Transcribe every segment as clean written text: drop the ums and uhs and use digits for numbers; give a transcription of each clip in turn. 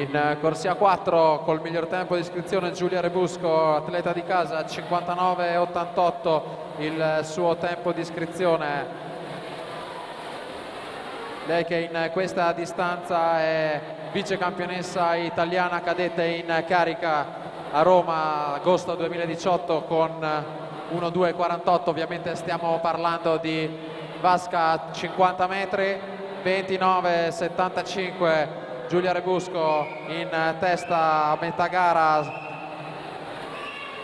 in corsia 4 col miglior tempo di iscrizione Giulia Rebusco, atleta di casa, 59,88 il suo tempo di iscrizione. Lei che in questa distanza è vicecampionessa italiana cadette in carica a Roma agosto 2018 con 1,248, ovviamente stiamo parlando di vasca 50 metri, 29,75 Giulia Rebusco in testa a metà gara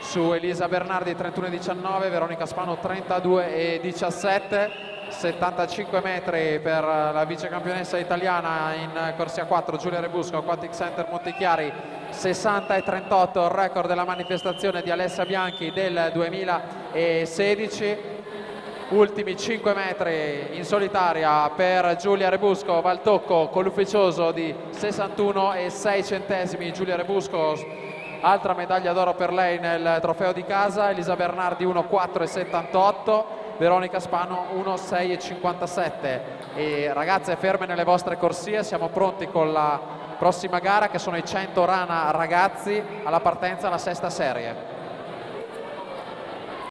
su Elisa Bernardi 31,19, Veronica Spanu 32,17. 75 metri per la vicecampionessa italiana in corsia 4 Giulia Rebusco, Aquatic Center Montichiari, 60,38 il record della manifestazione di Alessia Bianchi del 2016. Ultimi 5 metri in solitaria per Giulia Rebusco, va al tocco con l'ufficioso di 61,6 Giulia Rebusco, altra medaglia d'oro per lei nel trofeo di casa. Elisa Bernardi 1,478, Veronica Spano 1,6,57. E ragazze, ferme nelle vostre corsie, siamo pronti con la prossima gara che sono i 100 rana ragazzi, alla partenza la sesta serie.